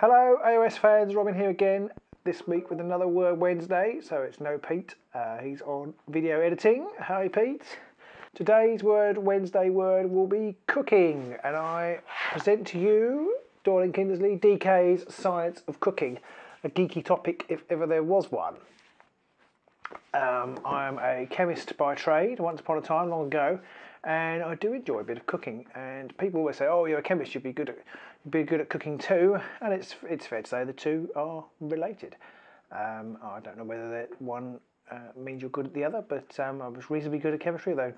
Hello AOS fans, Robin here again, this week with another Word Wednesday. So it's no Pete, he's on video editing. Hi Pete. Today's Word Wednesday word will be cooking, and I present to you Dorling Kindersley, DK's Science of Cooking, a geeky topic if ever there was one. I'm a chemist by trade, once upon a time, long ago, and I do enjoy a bit of cooking. And people always say, "Oh, you're a chemist; you'd be good at cooking too." And it's fair to say the two are related. I don't know whether that one means you're good at the other, but I was reasonably good at chemistry, though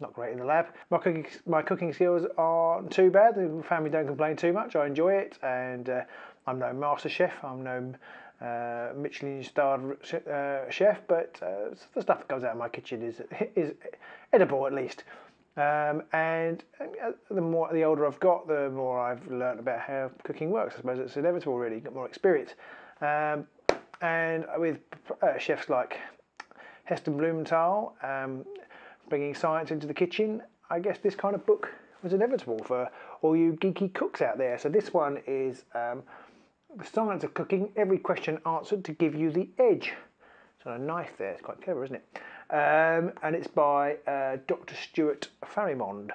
not great in the lab. My cooking skills aren't too bad. The family don't complain too much. I enjoy it, and I'm no master chef. I'm no Michelin-starred chef, but the stuff that comes out of my kitchen is edible at least. And the older I've got, the more I've learned about how cooking works. I suppose it's inevitable, really. Got more experience, and with chefs like Heston Blumenthal bringing science into the kitchen, I guess this kind of book was inevitable for all you geeky cooks out there. So this one is The Science of Cooking, Every Question Answered to Give You the Edge. It's on a knife there, it's quite clever, isn't it? And it's by Dr Stuart Farrimond,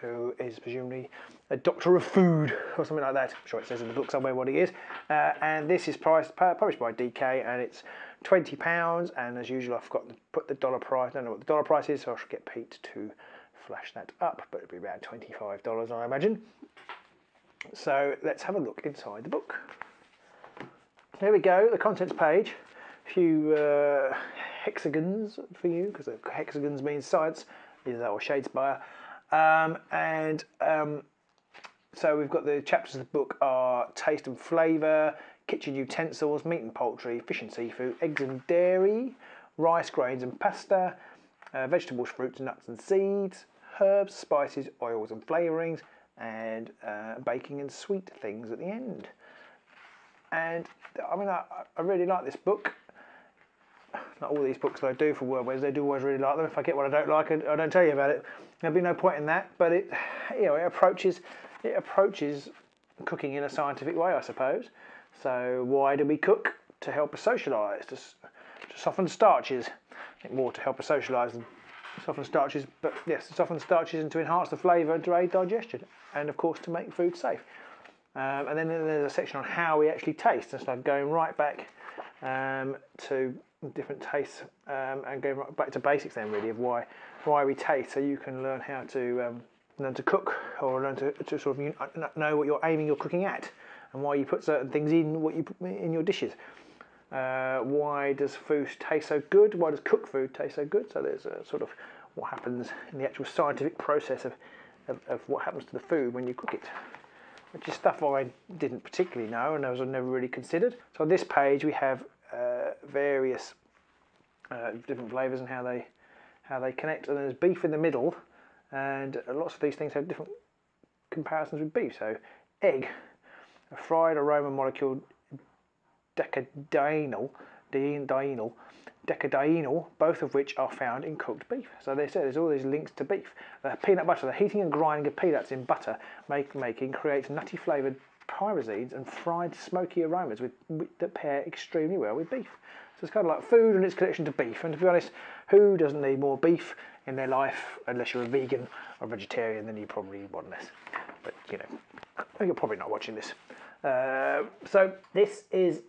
who is presumably a doctor of food or something like that. I'm sure it says in the book somewhere what he is. And this is published by DK, and it's £20, and as usual I forgot to put the dollar price. I don't know what the dollar price is, so I should get Pete to flash that up, but it'll be around $25 I imagine. So let's have a look inside the book. Here we go, the contents page. A few hexagons for you, because hexagons means science, either or Shadespire. So we've got the chapters of the book are taste and flavour, kitchen utensils, meat and poultry, fish and seafood, eggs and dairy, rice, grains and pasta, vegetables, fruits, nuts and seeds, herbs, spices, oils and flavourings, and baking and sweet things at the end. And I mean, I really like this book. Not all these books that I do for Word Wednesday, I do always really like them. If I get one I don't like, I don't tell you about it. There'll be no point in that. But it, you know, it approaches cooking in a scientific way, I suppose. So why do we cook? To help us socialise, to soften starches. I think more to help us socialise than soften starches, but yes, soften starches and to enhance the flavour and to aid digestion, and of course to make food safe. And then there's a section on how we actually taste, and so I'm going right back to different tastes and going right back to basics then, really, of why we taste, so you can learn how to cook, or learn to sort of know what you're aiming your cooking at, and why you put certain things in what you put in your dishes. Why does food taste so good? Why does cooked food taste so good? So there's a sort of what happens in the actual scientific process of what happens to the food when you cook it, which is stuff I didn't particularly know and I was never really considered. So on this page we have various different flavours and how they connect, and there's beef in the middle, and lots of these things have different comparisons with beef. So egg, a fried aroma molecule, decadienal, both of which are found in cooked beef. So they said there's all these links to beef. Peanut butter, the heating and grinding of peanuts in butter making creates nutty flavoured pyrazines and fried smoky aromas that pair extremely well with beef. So it's kind of like food and its connection to beef. And to be honest, who doesn't need more beef in their life? Unless you're a vegan or vegetarian, then you probably want less. But you know, you're probably not watching this. So this is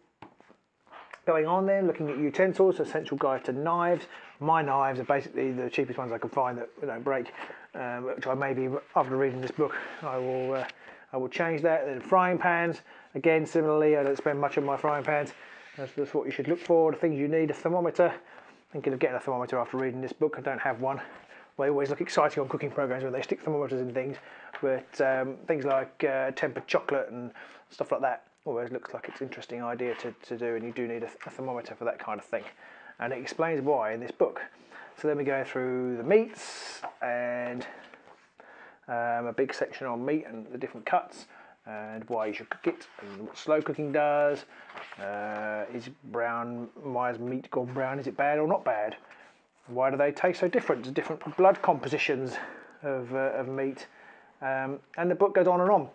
going on there, looking at utensils, essential guide to knives. My knives are basically the cheapest ones I can find that don't break, which I maybe after reading this book I will change that. Then frying pans, again similarly, I don't spend much on my frying pans. That's what you should look for. The things you need: a thermometer. Thinking of getting a thermometer after reading this book. I don't have one. They always look exciting on cooking programs when they stick thermometers in things, but things like tempered chocolate and stuff like that. Always looks like it's an interesting idea to do, and you do need a thermometer for that kind of thing, and it explains why in this book. So then we go through the meats, and a big section on meat and the different cuts and why you should cook it and what slow cooking does. Why is meat gone brown? Is it bad or not bad? Why do they taste so different? There's different blood compositions of meat, and the book goes on and on.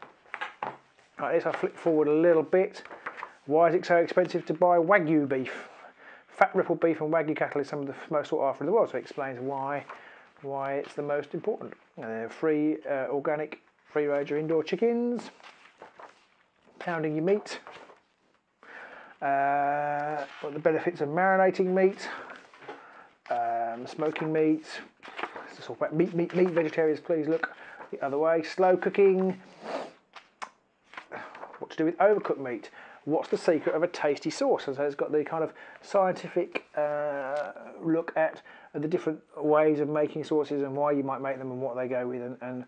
Like this, I flip forward a little bit. Why is it so expensive to buy Wagyu beef? Fat ripple beef and Wagyu cattle is some of the most sought after in the world, so it explains why it's the most important. Free organic, free range or indoor chickens. Pounding your meat. The benefits of marinating meat. Smoking meat. Let's just talk about meat. Vegetarians, please look the other way. Slow cooking. What to do with overcooked meat. What's the secret of a tasty sauce? And so it's got the kind of scientific look at the different ways of making sauces and why you might make them and what they go with, and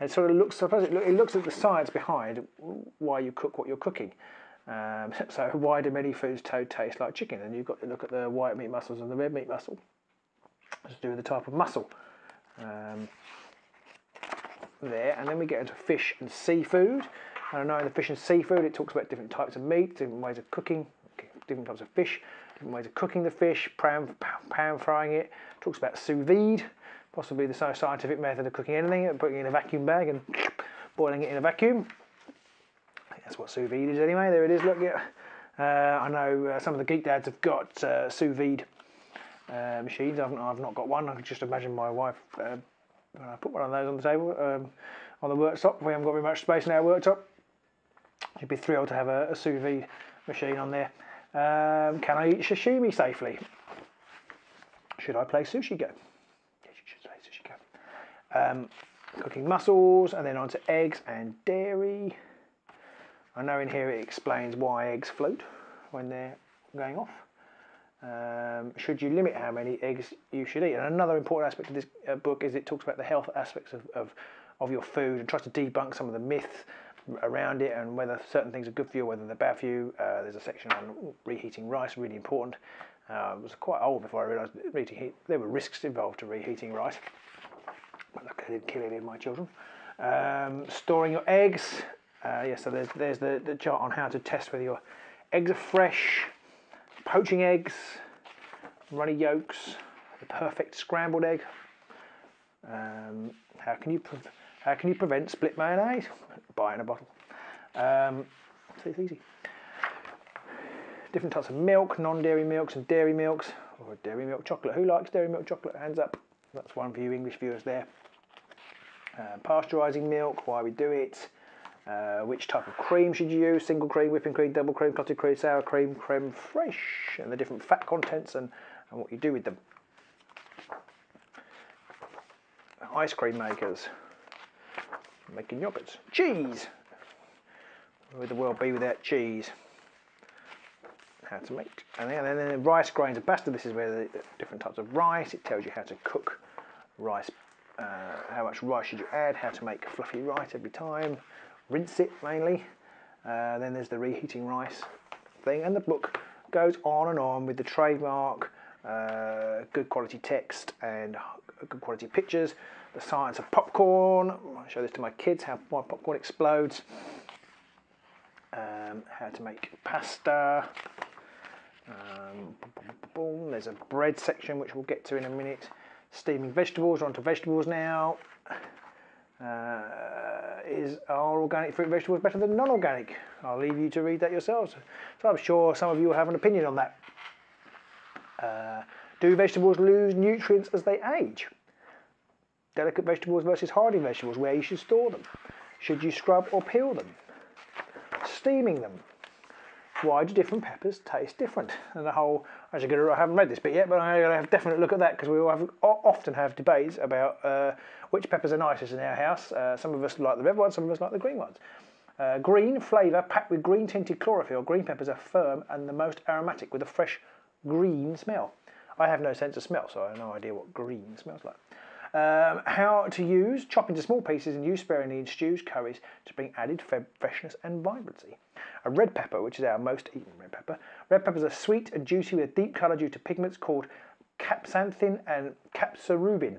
it sort of looks, I suppose it looks at the science behind why you cook what you're cooking. So why do many foods taste like chicken? And you've got to look at the white meat muscles and the red meat muscle. It's to do with the type of muscle. There, and then we get into fish and seafood. And I know in the fish and seafood it talks about different types of meat, different ways of cooking, different types of fish, different ways of cooking the fish, pan frying it. It talks about sous vide, possibly the scientific method of cooking anything, putting it in a vacuum bag and boiling it in a vacuum. I think that's what sous vide is anyway. There it is, look. Yeah. I know some of the geek dads have got sous vide machines. I've not got one. I can just imagine my wife when I put one of those on the table, on the worktop. We haven't got very much space in our worktop. You'd be thrilled to have a sous vide machine on there. Can I eat sashimi safely? Should I play Sushi Go? Yes, you should play Sushi Go. Cooking mussels, and then onto eggs and dairy. I know in here it explains why eggs float when they're going off. Should you limit how many eggs you should eat? And another important aspect of this book is it talks about the health aspects of your food and tries to debunk some of the myths around it and whether certain things are good for you, whether they're bad for you. There's a section on reheating rice, really important. It was quite old before I realised there were risks involved to reheating rice. But look, I didn't kill any of my children. Storing your eggs. Yeah, so there's the chart on how to test whether your eggs are fresh. Poaching eggs, runny yolks, the perfect scrambled egg. How can you prevent split mayonnaise? Buy in a bottle. So it's easy. Different types of milk, non-dairy milks and dairy milks, or dairy milk chocolate. Who likes dairy milk chocolate? Hands up. That's one for you English viewers there. Pasteurising milk, why we do it. Which type of cream should you use? Single cream, whipping cream, double cream, clotted cream, sour cream, creme fraiche, and the different fat contents and what you do with them. Ice cream makers. Making yogurts. Cheese! Where would the world be without cheese? How to make. And then the rice grains and pasta. This is where the different types of rice. It tells you how to cook rice, how much rice should you add, how to make fluffy rice every time. Rinse it mainly. Then there's the reheating rice thing, and the book goes on and on with the trademark, good quality text and good quality pictures, the science of popcorn. I'll show this to my kids, how my popcorn explodes, how to make pasta. Boom. There's a bread section which we'll get to in a minute. Steaming vegetables. We're onto vegetables now. Are organic fruit and vegetables better than non-organic? I'll leave you to read that yourselves. So I'm sure some of you will have an opinion on that. Do vegetables lose nutrients as they age? Delicate vegetables versus hardy vegetables, where you should store them. Should you scrub or peel them? Steaming them. Why do different peppers taste different? And the whole, I haven't read this bit yet, but I'm going to have a definite look at that because we all often have debates about which peppers are nicest in our house. Some of us like the red ones, some of us like the green ones. Green flavour packed with green tinted chlorophyll. Green peppers are firm and the most aromatic with a fresh green smell. I have no sense of smell, so I have no idea what green smells like. How to use, chop into small pieces and use sparingly in stews, curries to bring added freshness and vibrancy. A red pepper, which is our most eaten red pepper. Red peppers are sweet and juicy with a deep colour due to pigments called capsanthin and capsarubin.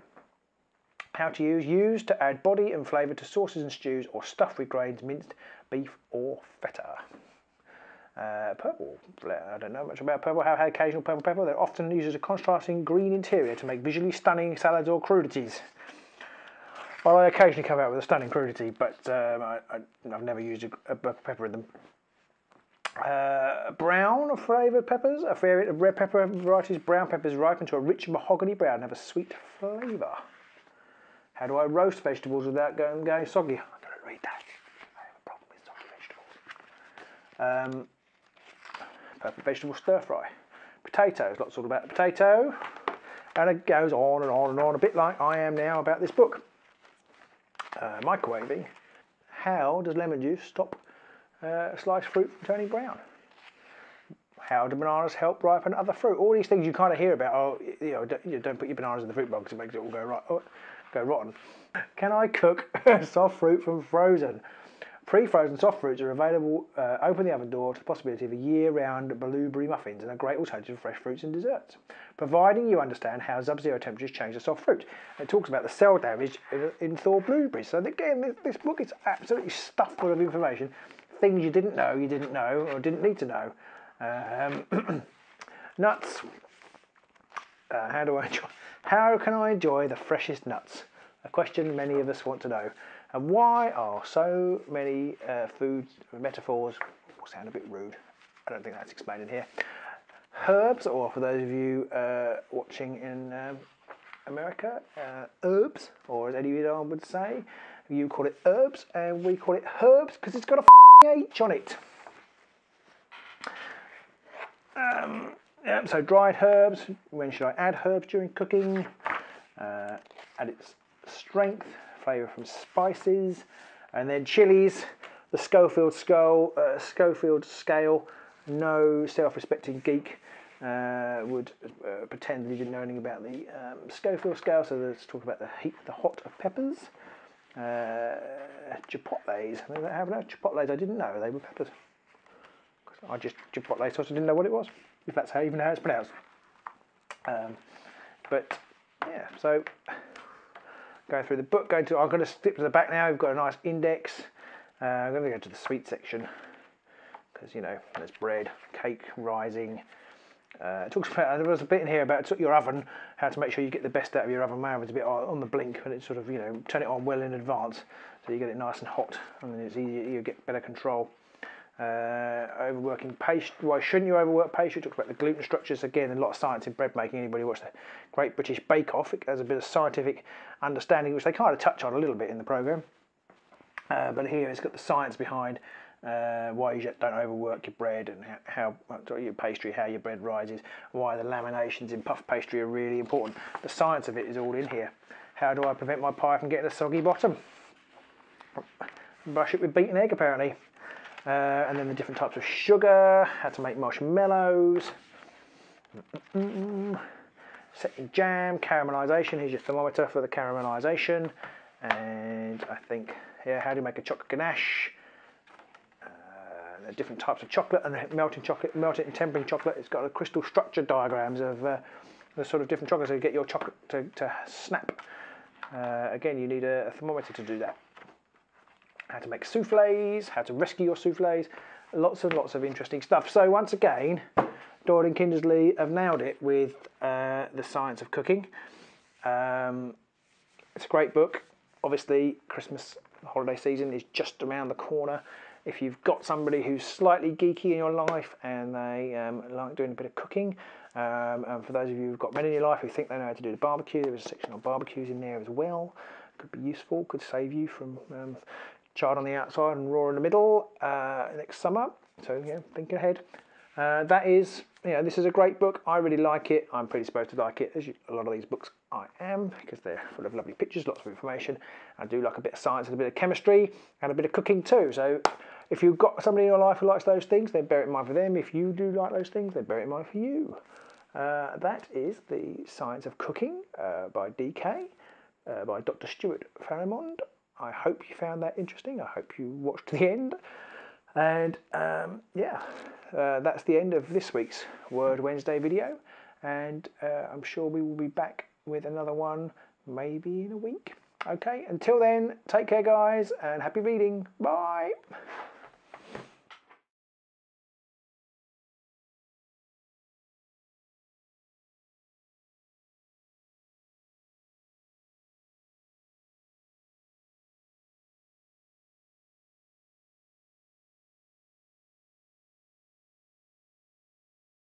How to use, used to add body and flavour to sauces and stews or stuffed with grains, minced beef or feta. Purple, I don't know much about purple. How had occasional purple pepper. They're often used as a contrasting green interior to make visually stunning salads or crudities. Well, I occasionally come out with a stunning crudity, but I've never used a pepper in them. Brown flavoured peppers. A variety of red pepper varieties. Brown peppers ripen to a rich mahogany brown and have a sweet flavour. How do I roast vegetables without going soggy? I'm going to read that. I have a problem with soggy vegetables. Perfect vegetable stir fry. Potatoes. Lots all about the potato. And it goes on and on and on, a bit like I am now about this book. Microwaving. How does lemon juice stop sliced fruit from turning brown? How do bananas help ripen other fruit? All these things you kind of hear about. Oh, you know, don't put your bananas in the fruit bowl because it makes it all go rotten. Can I cook soft fruit from frozen? Pre-frozen soft fruits are available. Open the oven door to the possibility of a year-round blueberry muffins and a great alternative to fresh fruits and desserts, providing you understand how sub-zero temperatures change the soft fruit. It talks about the cell damage in thaw blueberries. So again, this book is absolutely stuffed full of information, things you didn't know, or didn't need to know. Nuts. How can I enjoy the freshest nuts? A question many of us want to know. And why are so many food metaphors sound a bit rude? I don't think that's explained in here. Herbs, or for those of you watching in America, herbs, or as Eddie Vedder would say, you call it herbs and we call it herbs because it's got a f***ing H on it. So dried herbs, when should I add herbs during cooking? Add its strength. Flavour from spices, and then chilies, the Scoville scale. No self-respecting geek would pretend that he didn't know anything about the Scoville scale. So let's talk about the heat, the hot of peppers. Chipotles. Chipotles, I didn't know they were peppers. I just chipotle sauce. I didn't know what it was. If that's how even how it's pronounced. But yeah, so. Going through the book, I'm going to skip to the back now. We've got a nice index. I'm going to go to the sweet section because, you know, there's bread, cake, rising. It talks about, there was a bit in here about your oven, how to make sure you get the best out of your oven. My oven's a bit on the blink, and it's sort of, you know, turn it on well in advance so you get it nice and hot, and then it's easier, you get better control. Overworking pastry. Why shouldn't you overwork pastry? Talks about the gluten structures. Again, a lot of science in bread making. Anybody watch the Great British Bake Off? It has a bit of scientific understanding, which they kind of touch on a little bit in the programme. But here it's got the science behind why you don't overwork your bread and how your pastry, how your bread rises, why the laminations in puff pastry are really important. The science of it is all in here. How do I prevent my pie from getting a soggy bottom? Brush it with beaten egg, apparently. And then the different types of sugar, how to make marshmallows, setting jam, caramelisation. Here's your thermometer for the caramelisation, and I think, yeah, how do you make a chocolate ganache? The different types of chocolate and melting chocolate, melting and tempering chocolate. It's got a crystal structure diagrams of the sort of different chocolates, so you get your chocolate to snap. Again, you need a thermometer to do that. How to make soufflés, how to rescue your soufflés, lots and lots of interesting stuff. So once again, Dorling Kindersley have nailed it with the science of cooking. It's a great book. Obviously, Christmas holiday season is just around the corner. If you've got somebody who's slightly geeky in your life and they like doing a bit of cooking, and for those of you who've got men in your life who think they know how to do the barbecue, there was a section on barbecues in there as well. Could be useful, could save you from... charred on the outside and raw in the middle next summer. So yeah, think ahead. That is, you know, this is a great book. I really like it. I'm predisposed to like it, as a lot of these books I am, because they're full of lovely pictures, lots of information. I do like a bit of science and a bit of chemistry and a bit of cooking too. So if you've got somebody in your life who likes those things, then bear it in mind for them. If you do like those things, then bear it in mind for you. That is The Science of Cooking by DK, by Dr. Stuart Farrimond. I hope you found that interesting. I hope you watched to the end. And yeah, that's the end of this week's Word Wednesday video. And I'm sure we will be back with another one maybe in a week. Okay, until then, take care guys and happy reading. Bye.